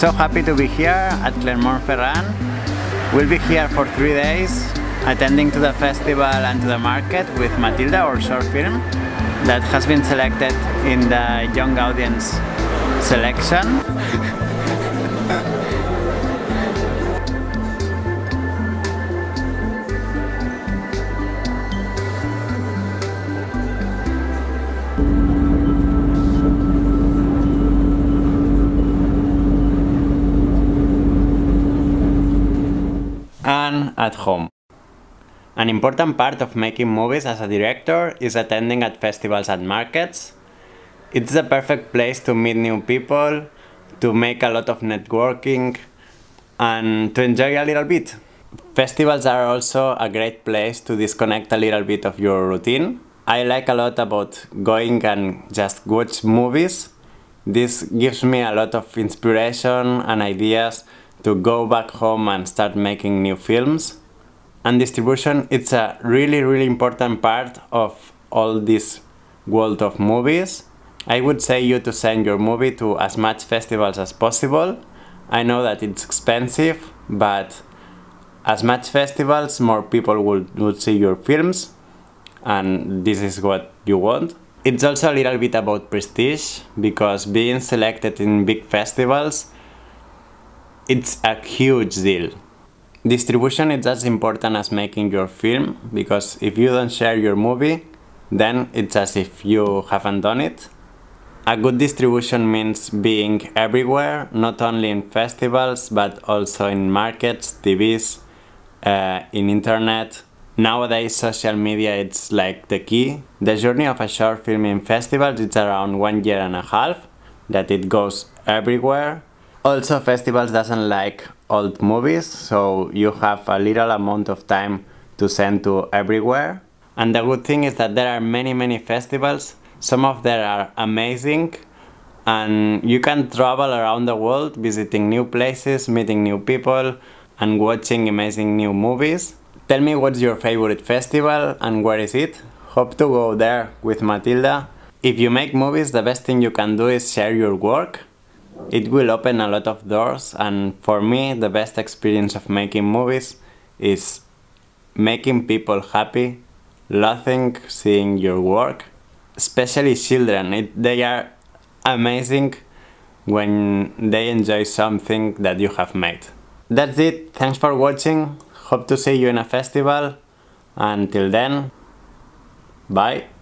So happy to be here at Clermont-Ferrand. We'll be here for 3 days, attending to the festival and to the market with Matilda, our short film, that has been selected in the young audience selection. And at home. An important part of making movies as a director is attending at festivals and markets. It's the perfect place to meet new people, to make a lot of networking, and to enjoy a little bit. Festivals are also a great place to disconnect a little bit of your routine. I like a lot about going and just watch movies. This gives me a lot of inspiration and ideas to go back home and start making new films. And distribution, it's a really important part of all this world of movies. I would say you to send your movie to as much festivals as possible. I know that it's expensive, but as much festivals, more people would see your films, and this is what you want. It's also a little bit about prestige, because being selected in big festivals, it's a huge deal. Distribution is as important as making your film, because if you don't share your movie, then it's as if you haven't done it. A good distribution means being everywhere, not only in festivals, but also in markets, TVs, in internet. Nowadays, social media, it's like the key. The journey of a short film in festivals, it's around 1.5 years that it goes everywhere. Also, festivals doesn't like old movies, so you have a little amount of time to send to everywhere. And the good thing is that there are many festivals. Some of them are amazing, and you can travel around the world, visiting new places, meeting new people, and watching amazing new movies. Tell me what's your favorite festival and where is it? Hope to go there with Matilda. If you make movies, the best thing you can do is share your work. It will open a lot of doors, and for me the best experience of making movies is making people happy, laughing, seeing your work, especially children. They are amazing when they enjoy something that you have made. That's it, thanks for watching, hope to see you in a festival, until then, bye!